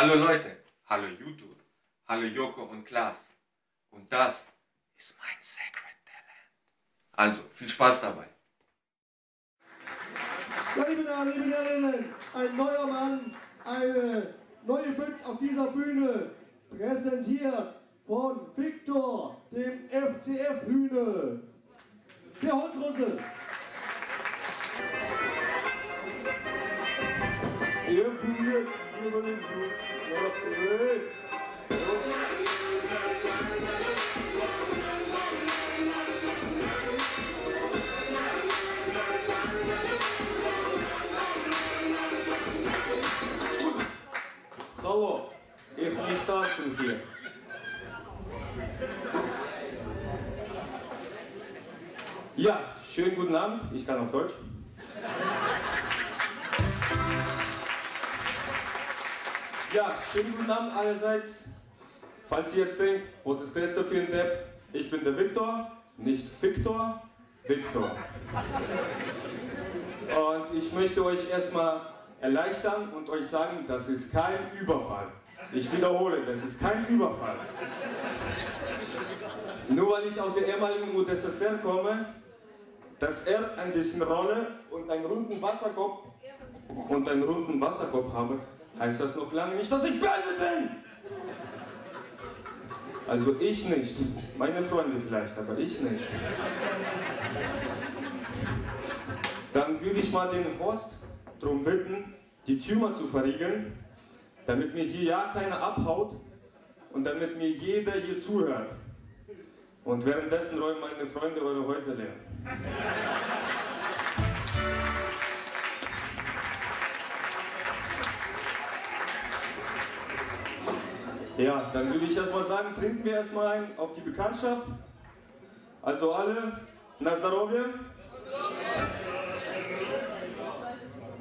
Hallo Leute, hallo YouTube, hallo Joko und Klaas. Und das ist mein Sacred Talent. Also, viel Spaß dabei. Liebe Damen, liebe Herren, ein neuer Mann, eine neue Bild auf dieser Bühne, präsentiert von Viktor, dem FCF-Hühne, der Holzrusse. Hallo, ich bin Tanzen hier. Ja, schönen guten Abend, ich kann auch Deutsch. Ja, schönen guten Abend allerseits. Falls ihr jetzt denkt, was ist das für ein Depp? Ich bin der Viktor, nicht Viktor, Viktor. Und ich möchte euch erstmal erleichtern und euch sagen, das ist kein Überfall. Ich wiederhole, das ist kein Überfall. Nur weil ich aus der ehemaligen UdSSR komme, dass er ein bisschen Rolle und einen runden Wasserkopf habe, heißt das noch lange nicht, dass ich böse bin. Also ich nicht. Meine Freunde vielleicht, aber ich nicht. Dann würde ich mal den Horst darum bitten, die Türme zu verriegeln, damit mir hier ja keiner abhaut und damit mir jeder hier zuhört. Und währenddessen räumen meine Freunde eure Häuser leer. Ja, dann würde ich erstmal sagen, trinken wir erstmal ein auf die Bekanntschaft. Also alle, Nazdarobia.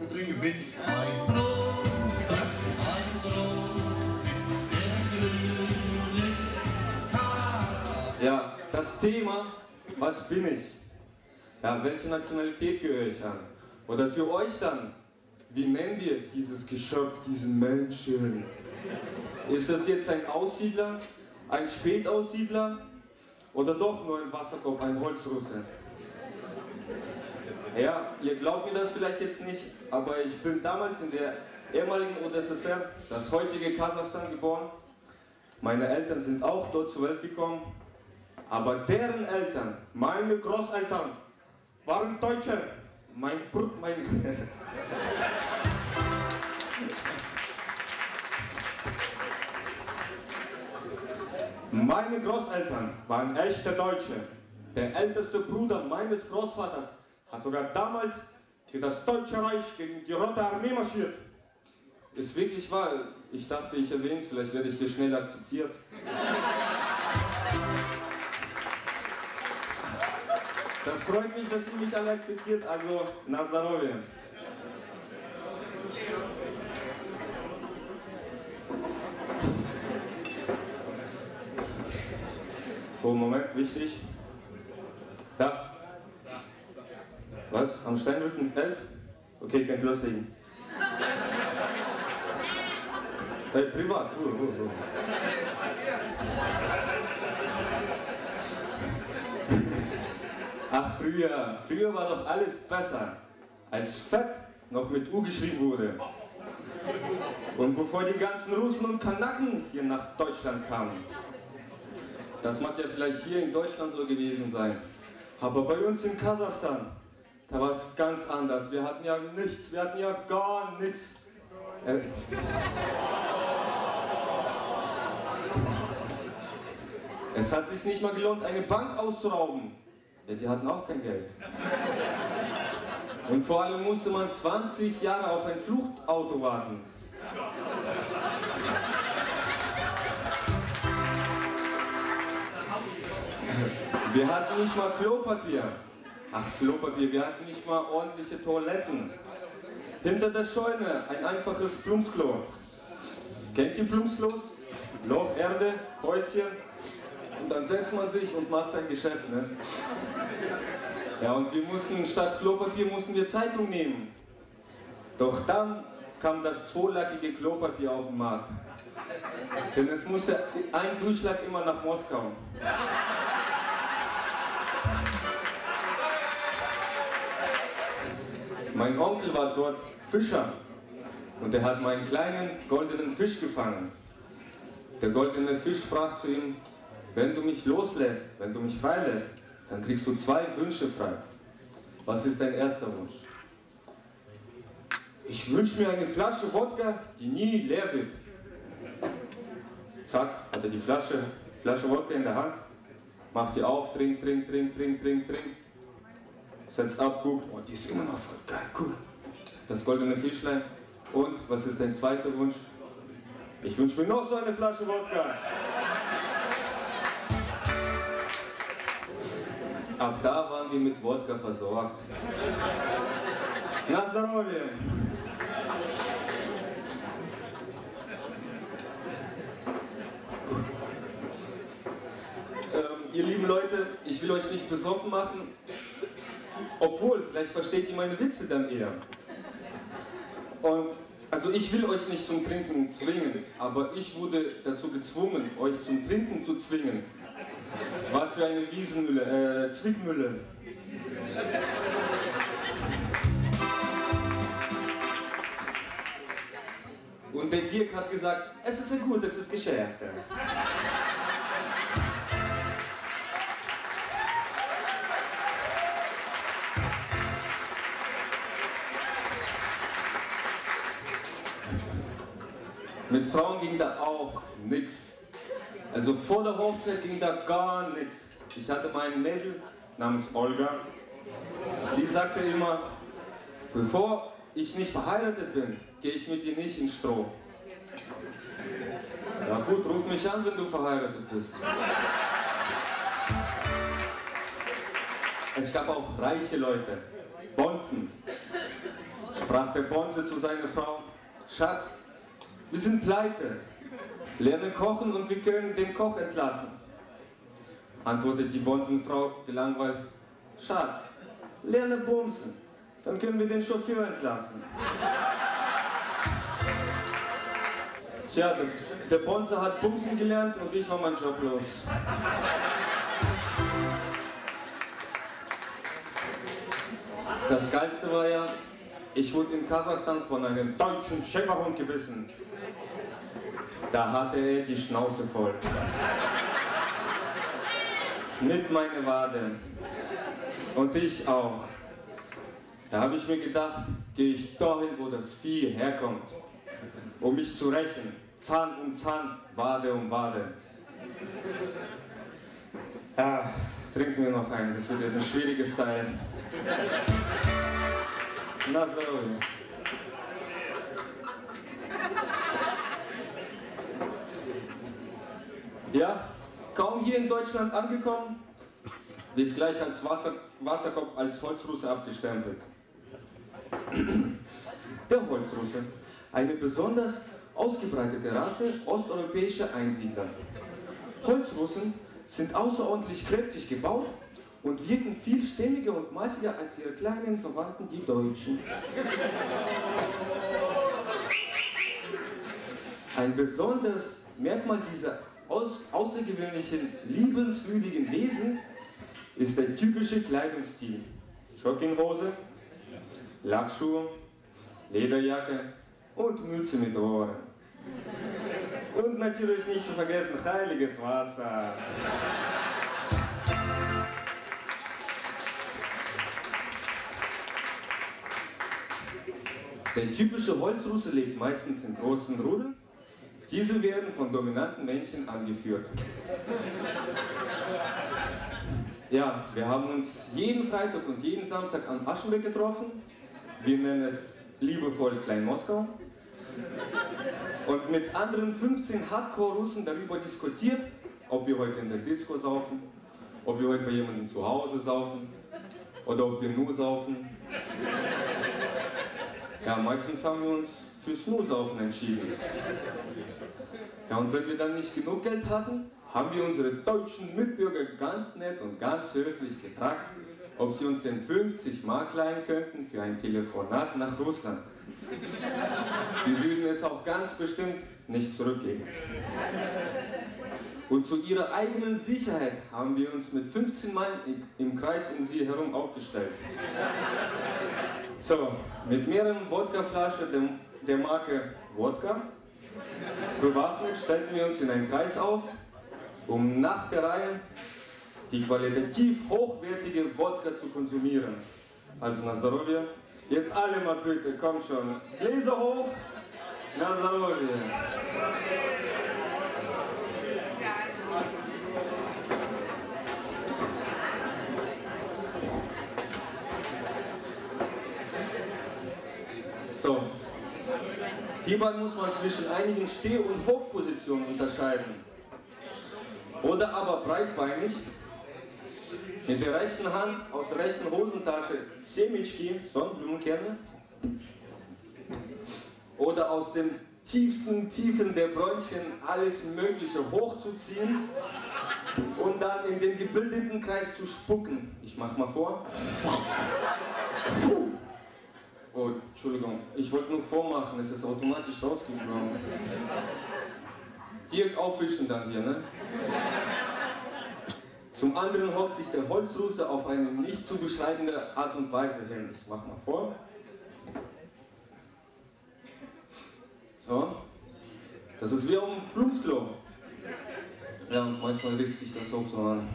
Wir trinken mit. Ein Brot, ein Brot. Ja, das Thema, was bin ich? Ja, welche Nationalität gehöre ich an? Oder für euch dann, wie nennen wir dieses Geschöpf, diesen Menschen? Ist das jetzt ein Aussiedler, ein Spätaussiedler oder doch nur ein Wasserkopf, ein Holzrusse? Ja, ihr glaubt mir das vielleicht jetzt nicht, aber ich bin damals in der ehemaligen UdSSR, das heutige Kasachstan, geboren. Meine Eltern sind auch dort zur Welt gekommen, aber deren Eltern, meine Großeltern, waren Deutsche. Meine Großeltern waren echte Deutsche. Der älteste Bruder meines Großvaters hat sogar damals für das Deutsche Reich gegen die Rote Armee marschiert. Ist wirklich wahr. Ich dachte, ich erwähne es, vielleicht werde ich hier schnell akzeptiert. Das freut mich, dass ihr mich alle akzeptiert, also Nazdarobia. Oh, Moment, wichtig. Da. Was? Am Steinrücken? 11? Okay, könnt loslegen. Hey, privat. Ach, früher war doch alles besser, als Fett noch mit U geschrieben wurde. Und bevor die ganzen Russen und Kanaken hier nach Deutschland kamen. Das mag ja vielleicht hier in Deutschland so gewesen sein, aber bei uns in Kasachstan, da war es ganz anders. Wir hatten ja nichts, wir hatten ja gar nichts. Es hat sich nicht mal gelohnt, eine Bank auszurauben. Ja, die hatten auch kein Geld. Und vor allem musste man 20 Jahre auf ein Fluchtauto warten. Wir hatten nicht mal Klopapier. Ach, Klopapier, wir hatten nicht mal ordentliche Toiletten. Hinter der Scheune ein einfaches Plumsklo. Kennt ihr Plumsklos? Loch, Erde, Häuschen. Und dann setzt man sich und macht sein Geschäft, ne? Ja, und wir mussten, statt Klopapier mussten wir Zeitung nehmen. Doch dann kam das zweilagige Klopapier auf den Markt. Denn es musste ein Durchschlag immer nach Moskau. Mein Onkel war dort Fischer und er hat meinen kleinen goldenen Fisch gefangen. Der goldene Fisch sprach zu ihm: Wenn du mich loslässt, wenn du mich freilässt, dann kriegst du 2 Wünsche frei. Was ist dein erster Wunsch? Ich wünsche mir eine Flasche Wodka, die nie leer wird. Zack, hat er die Flasche Wodka in der Hand, macht die auf, trinkt. Setzt ab, guckt, oh, die ist immer noch voll geil, cool. Das goldene Fischlein. Und, was ist dein zweiter Wunsch? Ich wünsche mir noch so eine Flasche Wodka. Ab da waren wir mit Wodka versorgt. Nazdarobia! Ihr lieben Leute, ich will euch nicht besoffen machen. Obwohl, vielleicht versteht ihr meine Witze dann eher. Und, also ich will euch nicht zum Trinken zwingen, aber ich wurde dazu gezwungen, euch zum Trinken zu zwingen. Was für eine Wiesenmühle, Zwickmühle. Und der Dirk hat gesagt, es ist ein Gute fürs Geschäft. Mit Frauen ging da auch nichts. Also vor der Hochzeit ging da gar nichts. Ich hatte meinen Mädel namens Olga. Sie sagte immer, bevor ich nicht verheiratet bin, gehe ich mit dir nicht in Stroh. Na gut, ruf mich an, wenn du verheiratet bist. Es gab auch reiche Leute. Bonzen. Sprach der Bonze zu seiner Frau, Schatz, wir sind pleite. Lerne kochen und wir können den Koch entlassen. Antwortet die Bonzenfrau gelangweilt. Schatz, lerne bumsen. Dann können wir den Chauffeur entlassen. Tja, der Bonze hat bumsen gelernt und ich war mein Job los. Das Geilste war ja, ich wurde in Kasachstan von einem deutschen Schäferhund gebissen. Da hatte er die Schnauze voll. Mit meiner Wade. Und ich auch. Da habe ich mir gedacht, gehe ich dahin, wo das Vieh herkommt. Um mich zu rächen. Zahn um Zahn, Wade um Wade. Ach, trinken wir noch einen, das wird jetzt ein schwieriges Teil. Nazdarobia. Ja, kaum hier in Deutschland angekommen, wird gleich als Wasserkopf, als Holzrusse abgestempelt. Der Holzrusse, eine besonders ausgebreitete Rasse osteuropäischer Einsiedler. Holzrussen sind außerordentlich kräftig gebaut und wirken viel stämmiger und massiger als ihre kleinen Verwandten, die Deutschen. Ein besonderes Merkmal dieser außergewöhnlichen, liebenswürdigen Wesen ist der typische Kleidungsstil. Jogginghose, Lackschuhe, Lederjacke und Mütze mit Ohren. Und natürlich nicht zu vergessen, heiliges Wasser. Der typische Holzrusse lebt meistens in großen Rudeln. Diese werden von dominanten Männchen angeführt. Ja, wir haben uns jeden Freitag und jeden Samstag am Aschenbecher getroffen. Wir nennen es liebevoll Klein-Moskau. Und mit anderen 15 Hardcore-Russen darüber diskutiert, ob wir heute in der Disco saufen, ob wir heute bei jemandem zu Hause saufen oder ob wir nur saufen. Ja, meistens haben wir uns fürs Snoosaufen entschieden. Ja, und wenn wir dann nicht genug Geld hatten, haben wir unsere deutschen Mitbürger ganz nett und ganz höflich gefragt, ob sie uns denn 50 Mark leihen könnten für ein Telefonat nach Russland. Die würden es auch ganz bestimmt nicht zurückgeben. Und zu ihrer eigenen Sicherheit haben wir uns mit 15 Mann im Kreis um sie herum aufgestellt. So, mit mehreren Wodkaflaschen der Marke Wodka bewaffnet stellten wir uns in einen Kreis auf, um nach der Reihe die qualitativ hochwertige Wodka zu konsumieren. Also Nazdarobia. Jetzt alle mal bitte, komm schon. Gläser hoch, Nazdarobia. So. Hierbei muss man zwischen einigen Steh- und Hochpositionen unterscheiden. Oder aber breitbeinig mit der rechten Hand aus der rechten Hosentasche Semichki, Sonnenblumenkerne, oder aus den tiefsten Tiefen der Bräunchen alles Mögliche hochzuziehen und dann in den gebildeten Kreis zu spucken. Ich mach mal vor. Oh, Entschuldigung, ich wollte nur vormachen, es ist automatisch rausgekommen. Direkt aufwischen dann hier, ne? Zum anderen hockt sich der Holzrusse auf eine nicht zu beschreibende Art und Weise hin. Ich mach mal vor. So. Das ist wie auf dem Plumsklo. Ja, und manchmal riecht sich das auch so an.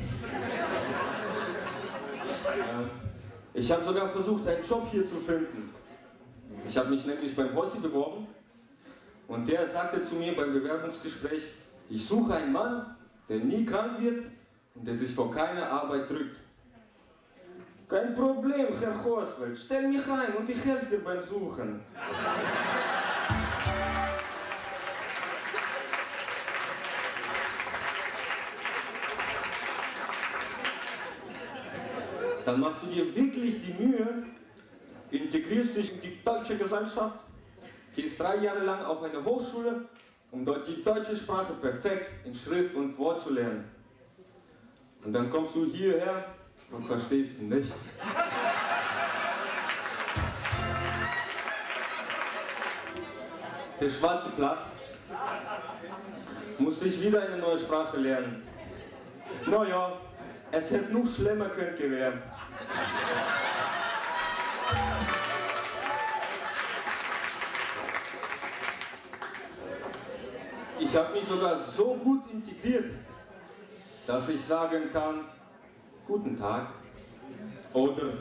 Ich habe sogar versucht, einen Job hier zu finden. Ich habe mich nämlich beim Hossi beworben und der sagte zu mir beim Bewerbungsgespräch, ich suche einen Mann, der nie krank wird und der sich vor keiner Arbeit drückt. Kein Problem, Herr Horsfeld, stell mich ein und ich helfe dir beim Suchen. Dann machst du dir wirklich die Mühe, integrierst dich in die deutsche Gesellschaft, gehst 3 Jahre lang auf eine Hochschule, um dort die deutsche Sprache perfekt in Schrift und Wort zu lernen. Und dann kommst du hierher und verstehst nichts. Der schwarze Platt musste ich wieder eine neue Sprache lernen. Naja, es hätte noch schlimmer können werden. Ich habe mich sogar so gut integriert, dass ich sagen kann, guten Tag oder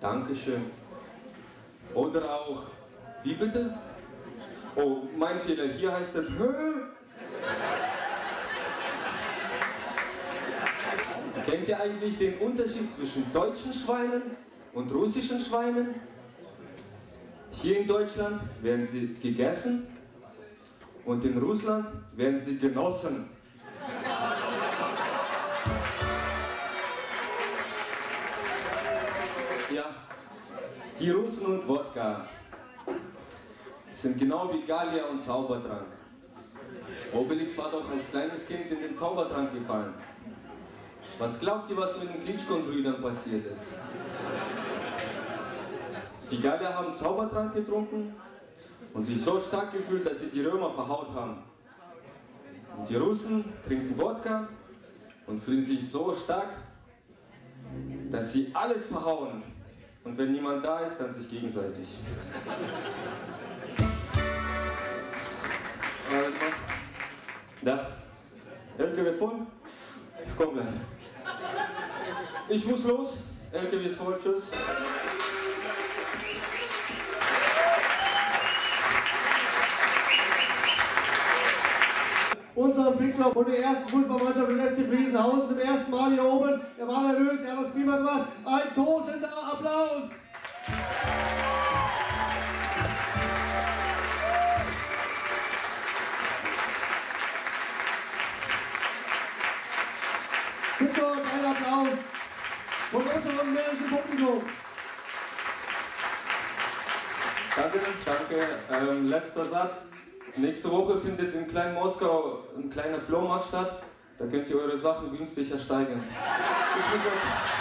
Dankeschön oder auch, wie bitte? Oh, mein Fehler, hier heißt es, hö? Kennt ihr eigentlich den Unterschied zwischen deutschen Schweinen und russischen Schweinen? Hier in Deutschland werden sie gegessen und in Russland werden sie genossen. Ja, die Russen und Wodka sind genau wie Gallier und Zaubertrank. Obelix war doch als kleines Kind in den Zaubertrank gefallen. Was glaubt ihr, was mit den Klitschko-Brüdern passiert ist? Die Gallier haben Zaubertrank getrunken und sich so stark gefühlt, dass sie die Römer verhaut haben. Und die Russen trinken Wodka und fühlen sich so stark, dass sie alles verhauen. Und wenn niemand da ist, dann sich gegenseitig. Da. LKW voll? Ich komme gleich. Ich muss los, LKW ist voll, tschüss. Unser Viktor von der ersten Fußballmannschaft des FC Friesenhausen zum ersten Mal hier oben. Er war nervös, er hat das prima gemacht. Ein tosender Applaus! Bitte ein Applaus von unserem männlichen Publikum. Danke, danke. Letzter Satz. Nächste Woche findet in Klein-Moskau ein kleiner Flohmarkt statt. Da könnt ihr eure Sachen günstig ersteigern.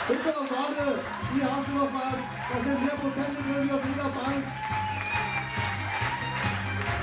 Bitte, warte, hier hast du noch was. Das sind 4% drin auf jeder Bank.